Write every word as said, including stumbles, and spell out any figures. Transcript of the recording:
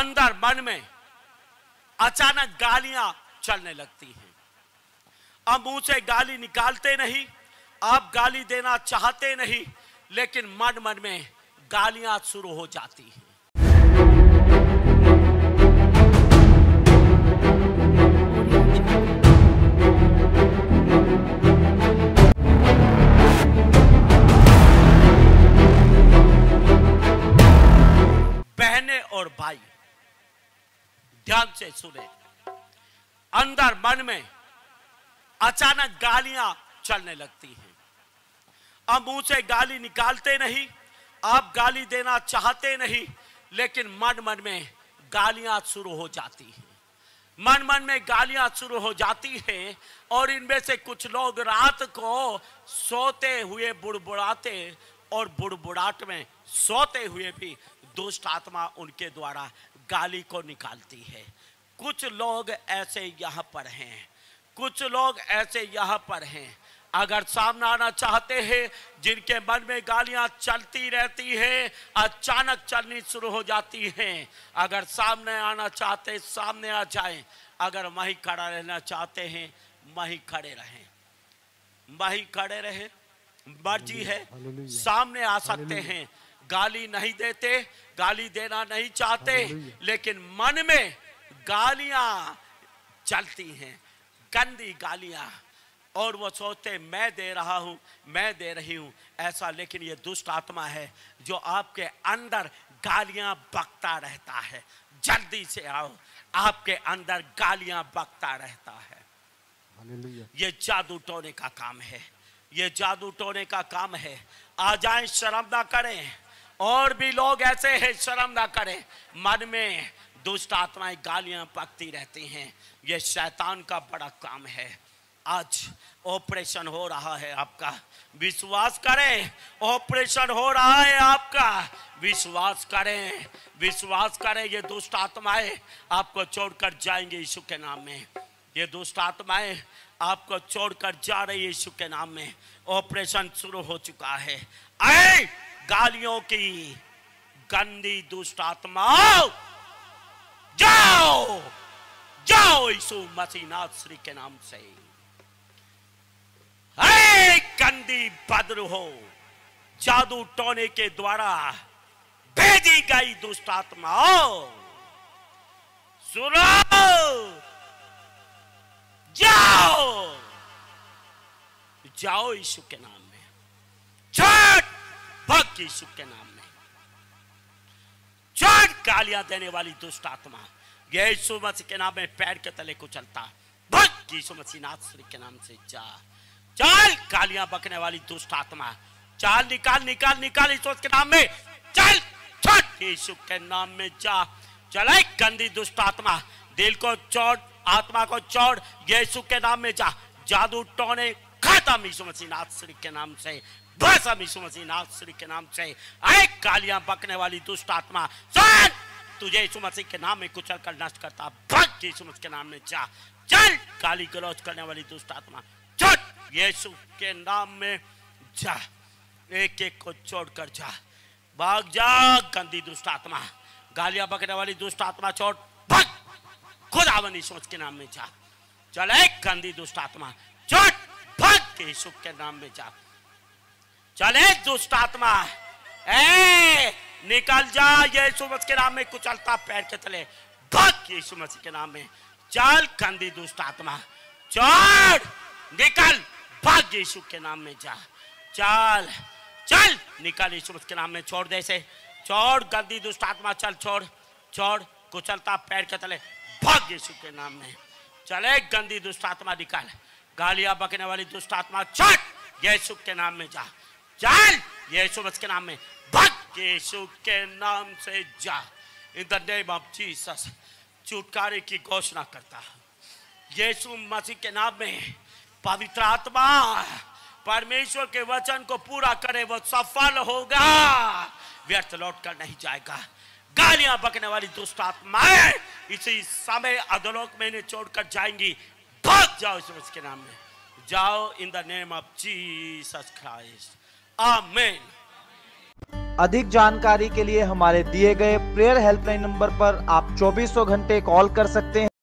अंदर मन में अचानक गालियां चलने लगती हैं। अब मुंह से गाली निकालते नहीं, आप गाली देना चाहते नहीं, लेकिन मन मन में गालियां शुरू हो जाती हैं। और भाई ध्यान से सुने, अंदर मन में अचानक गालियां चलने लगती हैं। अब मुंह से गाली निकालते नहीं, आप गाली देना चाहते नहीं, लेकिन मन मन में गालियां शुरू हो जाती हैं। मन मन में गालियां शुरू हो जाती हैं और इनमें से कुछ लोग रात को सोते हुए बुड़बुड़ाते और बुड़बुड़ाहट में सोते हुए भी दुष्ट आत्मा उनके द्वारा गाली को निकालती है। कुछ लोग ऐसे यहाँ पर हैं, कुछ लोग ऐसे यहाँ पर हैं। अगर सामने आना चाहते हैं, जिनके मन में गालियां चलती रहती हैं, अचानक चलनी शुरू हो जाती हैं, अगर सामने आना चाहते सामने आ जाएं, अगर वहीं खड़ा रहना चाहते हैं वहीं खड़े रहें, वहीं खड़े रहें। मर्जी है, सामने आ सकते हैं। गाली नहीं देते, गाली देना नहीं चाहते, लेकिन मन में गालियां चलती हैं, गंदी गालियां, और वो सोचते मैं दे रहा हूं, मैं दे रही हूं ऐसा। लेकिन ये दुष्ट आत्मा है जो आपके अंदर गालियां बकता रहता है। जल्दी से आओ, आपके अंदर गालियां बकता रहता है। ये जादू टोने का काम है, ये जादू टोने का काम है। आ जाए, शर्म ना करें। और भी लोग ऐसे हैं, शर्म ना करें। मन में दुष्ट आत्माएं गालियां पकती रहती हैं। यह शैतान का बड़ा काम है। आज ऑपरेशन हो रहा है आपका, विश्वास करें। ऑपरेशन हो रहा है आपका, विश्वास करें, विश्वास करें। ये दुष्ट आत्माएं आपको छोड़कर जाएंगे यीशु के नाम में। ये दुष्ट आत्माएं आपको छोड़कर जा रही है यीशु के नाम में। ऑपरेशन शुरू हो चुका है। आए गालियों की गंदी दुष्ट आत्माओं, जाओ जाओ यीशु मसीह नाथ श्री के नाम से। हे गंदी बदरूहो, जादू टोने के द्वारा भेजी गई दुष्ट आत्माओं, सुनो, जाओ जाओ यीशु के नाम में। छठ भक्त यीशु के नाम में छाट। गालियां देने वाली दुष्ट आत्मा यीशु मसीह के नाम में पैर के तले को चलता। भक्त यीशु मसीह नाथ श्री के नाम से जा। चल गालियां बकने वाली दुष्ट आत्मा, चाल निकाल निकाल निकाल यीशु के नाम में। चल छाट यीशु के नाम में जा। चले गंदी दुष्ट आत्मा, दिल को चोड़, आत्मा को चोड़, यीशु के नाम में जा। जादू टोने खत्म यीशु मसीह नाथ श्री के नाम से। बस हम यीशु मसीह नाथ श्री के नाम से। आए गालियां बकने वाली दुष्ट आत्मा, चल, तुझे यीशु मसीह के नाम में कुचल कर नष्ट करता। भग यीशु मसीह के नाम में जा। चल गाली गलौज करने वाली दुष्ट आत्मा, चल यीशु के नाम में जा। एक एक को छोड़कर जा, भाग जा। गंदी दुष्ट आत्मा, गालियां बकने वाली दुष्ट आत्मा छोड़, भग खुदावन यीशु मसीह के नाम में जा। चल एक गंदी दुष्ट आत्मा छोड़, भग यीशु के नाम में जा। चले दुष्ट आत्मा, ए निकल जा। यीशु मसीह के नाम में कुचलता पैर के तले। भग यीशु मसीह के नाम में। चल गंदी दुष्ट आत्मा, चल निकल, भग यीशु के नाम में जा। चल चल निकल यीशु मसीह के नाम में। छोड़ दे से, छोड़ गंदी दुष्ट आत्मा, चल छोड़ छोड़, कुचलता पैर के तले। भग यीशु के नाम में। चले गंदी दुष्ट आत्मा निकल, गालियां बकने वाली दुष्ट आत्मा छोड़, यीशु के नाम में जा। चल यीशु मसीह के नाम में, भग यीशु के नाम से जा। In the name of Jesus छुटकारे की घोषणा करता है यीशु मसीह के नाम में। पवित्र आत्मा परमेश्वर के वचन को पूरा करे, वो सफल होगा, व्यर्थ लौट कर नहीं जाएगा। गालियां बकने वाली दुष्ट आत्माएं इसी समय अधोलोक में इन्हें छोड़कर जाएंगी। भाग जाओ यीशु मसीह के नाम में, जाओ। In the name of Jesus Christ, आमीन। अधिक जानकारी के लिए हमारे दिए गए प्रेयर हेल्पलाइन नंबर पर आप चौबीसों घंटे कॉल कर सकते हैं।